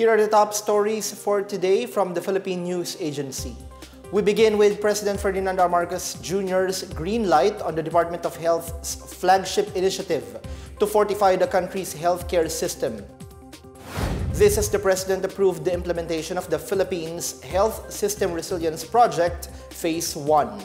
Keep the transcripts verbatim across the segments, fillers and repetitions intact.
Here are the top stories for today from the Philippine News Agency. We begin with President Ferdinand Marcos Junior's green light on the Department of Health's flagship initiative to fortify the country's healthcare system. This as the President approved the implementation of the Philippines Health System Resilience Project, Phase one.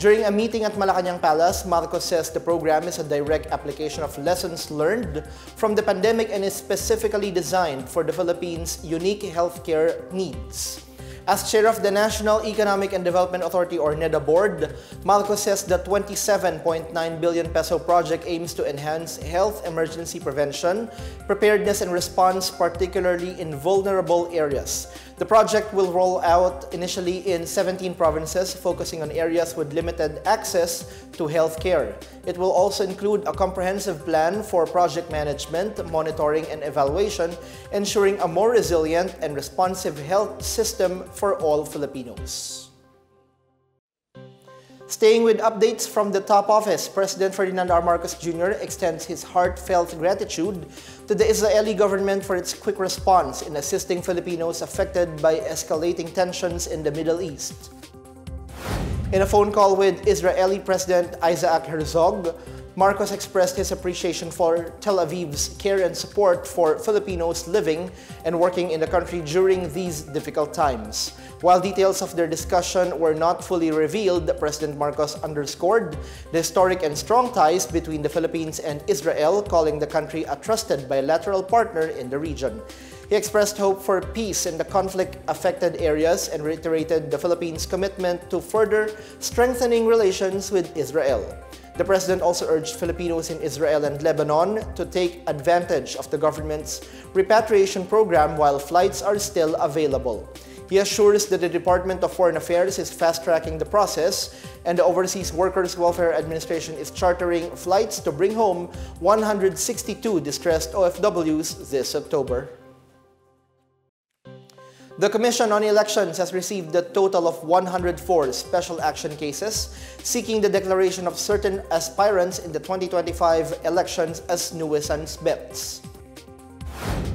During a meeting at Malacañang Palace, Marcos says the program is a direct application of lessons learned from the pandemic and is specifically designed for the Philippines' unique healthcare needs. As chair of the National Economic and Development Authority or NEDA board, Marcos says the twenty-seven point nine billion peso project aims to enhance health emergency prevention, preparedness and response, particularly in vulnerable areas. The project will roll out initially in seventeen provinces, focusing on areas with limited access to health care. It will also include a comprehensive plan for project management, monitoring and evaluation, ensuring a more resilient and responsive health system for all Filipinos. Staying with updates from the top office, President Ferdinand R. Marcos Junior extends his heartfelt gratitude to the Israeli government for its quick response in assisting Filipinos affected by escalating tensions in the Middle East. In a phone call with Israeli President Isaac Herzog, Marcos expressed his appreciation for Tel Aviv's care and support for Filipinos living and working in the country during these difficult times. While details of their discussion were not fully revealed, President Marcos underscored the historic and strong ties between the Philippines and Israel, calling the country a trusted bilateral partner in the region. He expressed hope for peace in the conflict-affected areas and reiterated the Philippines' commitment to further strengthening relations with Israel. The president also urged Filipinos in Israel and Lebanon to take advantage of the government's repatriation program while flights are still available. He assures that the Department of Foreign Affairs is fast-tracking the process and the Overseas Workers' Welfare Administration is chartering flights to bring home one hundred sixty-two distressed O F Ws this October. The Commission on Elections has received a total of one hundred four special action cases seeking the declaration of certain aspirants in the twenty twenty-five elections as nuisance bets.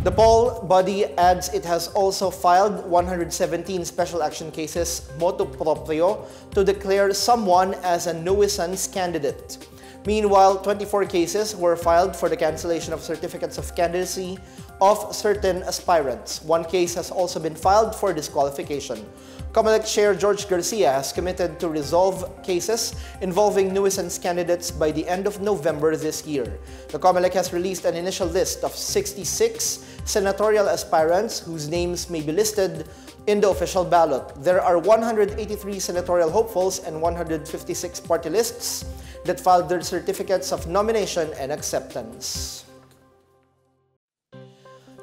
The poll body adds it has also filed one hundred seventeen special action cases motu proprio to declare someone as a nuisance candidate. Meanwhile, twenty-four cases were filed for the cancellation of certificates of candidacy of certain aspirants. One case has also been filed for disqualification. Comelec Chair George Garcia has committed to resolve cases involving nuisance candidates by the end of November this year. The Comelec has released an initial list of sixty-six senatorial aspirants whose names may be listed in the official ballot. There are one hundred eighty-three senatorial hopefuls and one hundred fifty-six party lists that filed their certificates of nomination and acceptance.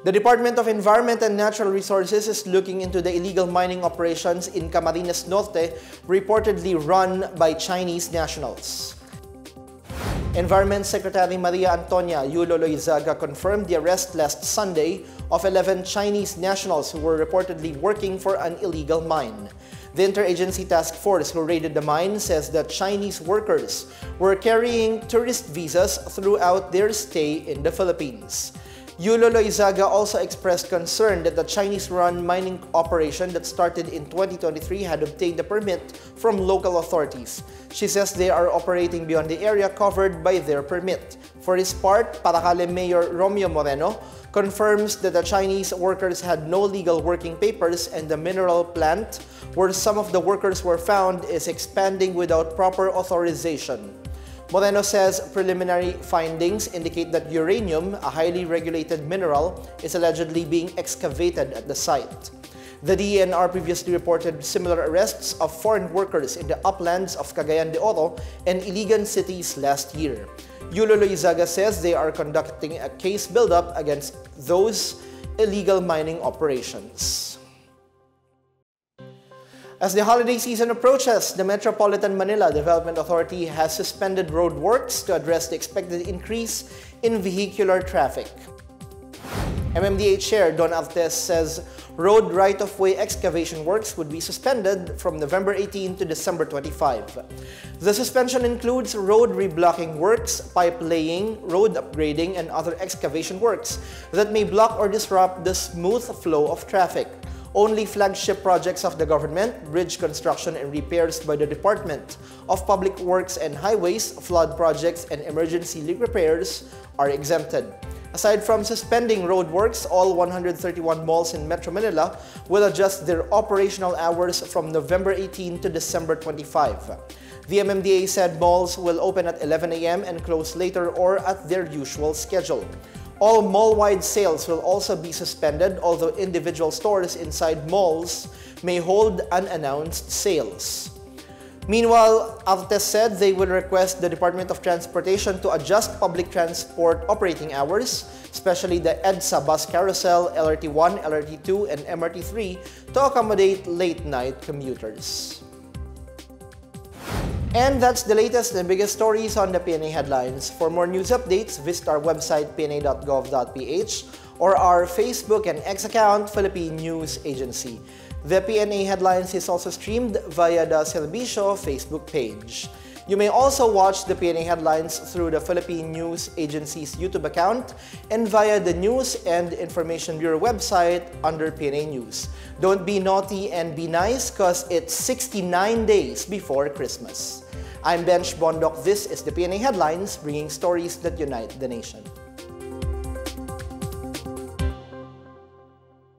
The Department of Environment and Natural Resources is looking into the illegal mining operations in Camarines Norte, reportedly run by Chinese nationals. Environment Secretary Maria Antonia Yulo-Loyzaga confirmed the arrest last Sunday of eleven Chinese nationals who were reportedly working for an illegal mine. The interagency task force who raided the mine says that Chinese workers were carrying tourist visas throughout their stay in the Philippines. Yulo-Loyzaga also expressed concern that the Chinese-run mining operation that started in twenty twenty-three had obtained a permit from local authorities. She says they are operating beyond the area covered by their permit. For his part, Paracale Mayor Romeo Moreno confirms that the Chinese workers had no legal working papers and the mineral plant where some of the workers were found is expanding without proper authorization. Moreno says preliminary findings indicate that uranium, a highly regulated mineral, is allegedly being excavated at the site. The D E N R previously reported similar arrests of foreign workers in the uplands of Cagayan de Oro and Iligan cities last year. Yulo-Loyzaga says they are conducting a case buildup against those illegal mining operations. As the holiday season approaches, the Metropolitan Manila Development Authority has suspended road works to address the expected increase in vehicular traffic. M M D A Chair Don Altes says road right-of-way excavation works would be suspended from November eighteenth to December twenty-fifth. The suspension includes road reblocking works, pipe laying, road upgrading, and other excavation works that may block or disrupt the smooth flow of traffic. Only flagship projects of the government, bridge construction and repairs by the Department of Public Works and Highways, flood projects, and emergency leak repairs are exempted. Aside from suspending roadworks, all one hundred thirty-one malls in Metro Manila will adjust their operational hours from November eighteenth to December twenty-fifth. The M M D A said malls will open at eleven a m and close later or at their usual schedule. All mall-wide sales will also be suspended, although individual stores inside malls may hold unannounced sales. Meanwhile, Altes said they will request the Department of Transportation to adjust public transport operating hours, especially the EDSA Bus Carousel, L R T one, L R T two, and M R T three, to accommodate late-night commuters. And that's the latest and biggest stories on the P N A headlines. For more news updates, visit our website p n a dot gov dot p h or our Facebook and X account, Philippine News Agency. The P N A headlines is also streamed via the Silbisho Facebook page. You may also watch the P N A headlines through the Philippine News Agency's YouTube account and via the News and Information Bureau website under P N A News. Don't be naughty and be nice, cause it's sixty-nine days before Christmas. I'm Bench Bondoc. This is the P N A Headlines, bringing stories that unite the nation.